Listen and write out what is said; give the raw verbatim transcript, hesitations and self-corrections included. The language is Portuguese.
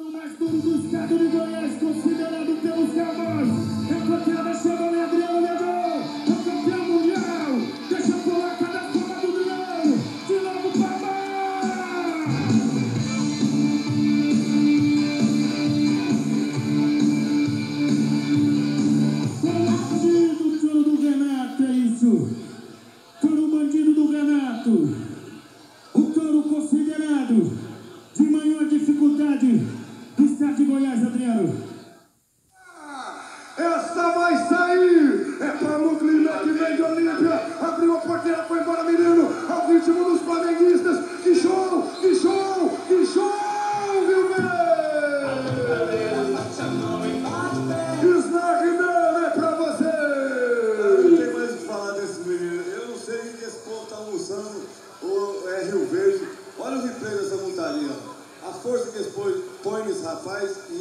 mais duro do estado de Goiás, considerado pelos cavais. É campeão nacional, Adriano Moraes. É campeão mundial. Deixa eu pular cada forma do milhão. De novo pra mais. Touro Bandido, o Touro do Renato, é isso. Touro Bandido do Renato. O Touro considerado de maior dificuldade. Estado de Goiás, Adriano. Essa vai sair. É pra Luclina que vem de Olímpia. Abriu a porteira, foi embora, menino. Ao ritmo dos flamenguistas. Que show, que show, que show, Rio Verde. Snack Man é pra você. Não tem mais o que falar desse menino. Eu não sei se esse povo tá almoçando ou é Rio Verde. Olha o replay dessa montaria. A força que expõe nesse rapaz e